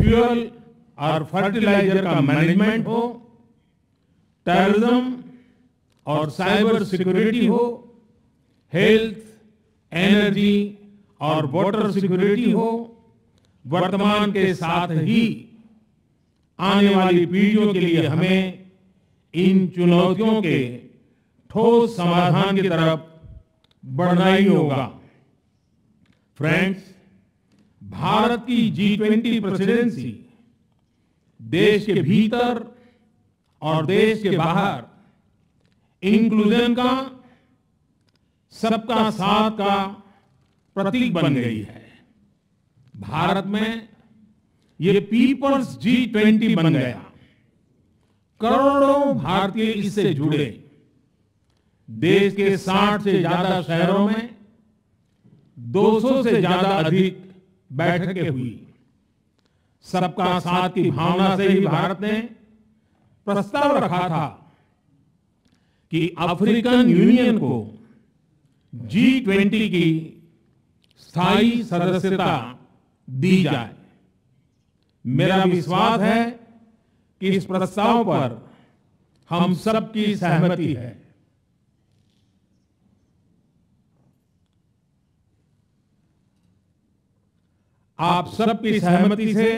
Fuel और fertiliser का management हो, टेररिज्म और साइबर सिक्योरिटी हो, हेल्थ, एनर्जी और वाटर सिक्योरिटी हो, वर्तमान के साथ ही आने वाली पीढ़ियों के लिए हमें इन चुनौतियों के ठोस समाधान की तरफ बढ़ना ही होगा। फ्रेंड्स, भारत की G20 प्रेसिडेंसी देश के भीतर और देश के बाहर इंक्लूजन का, सबका साथ का प्रतीक बन गई है। भारत में ये पीपल्स G20 बन गया। करोड़ों भारतीय इससे जुड़े। देश के 60 से ज्यादा शहरों में 200 से ज्यादा अधिक बैठकें हुई। सबका साथ की भावना से ही भारत ने प्रस्ताव रखा था कि अफ्रीकन यूनियन को G20 की स्थायी सदस्यता दी जाए। मेरा विश्वास है कि इस प्रस्ताव पर हम सबकी सहमति है। आप सबकी सहमति से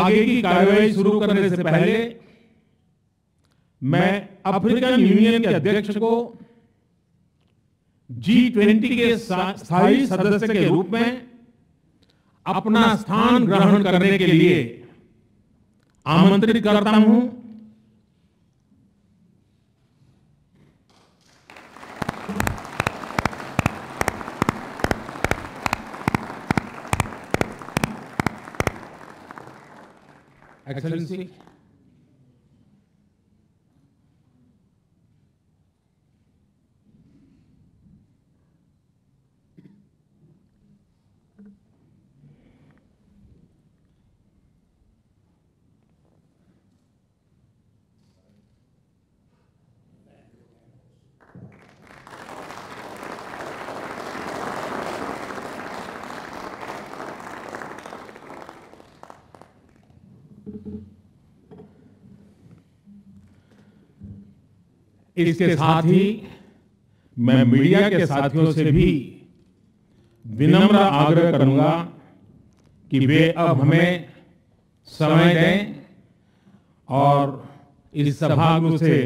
आगे की कार्यवाही शुरू करने से पहले मैं अफ्रीकन यूनियन के अध्यक्ष को G20 के स्थायी सदस्य के रूप में अपना स्थान ग्रहण करने के लिए आमंत्रित करता हूं। एक्सेलेंसी, इसके साथ ही मैं मीडिया के साथियों से भी विनम्र आग्रह करूंगा कि वे अब हमें समय दें और इस सभा से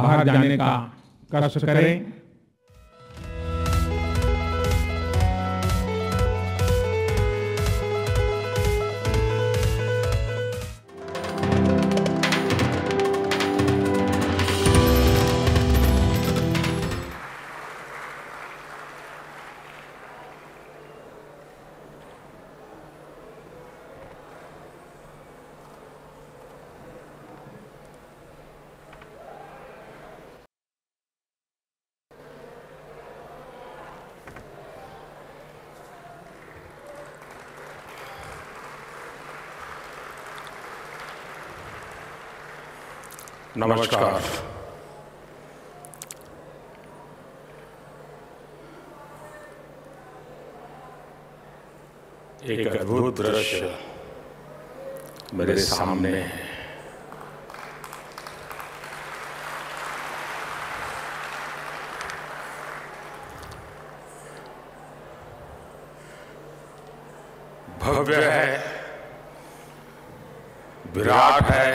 बाहर जाने का कष्ट करें। नमस्कार। एक अद्भुत दृश्य मेरे सामने है। भव्य है, विराट है,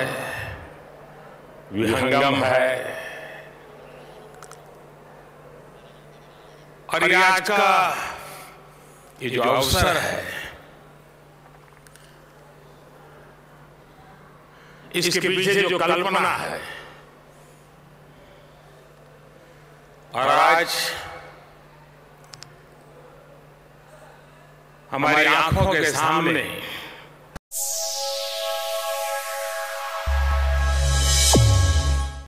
विहंगम है। और आज का ये जो अवसर है, इसके पीछे जो कल्पना है और आज हमारी आंखों के सामने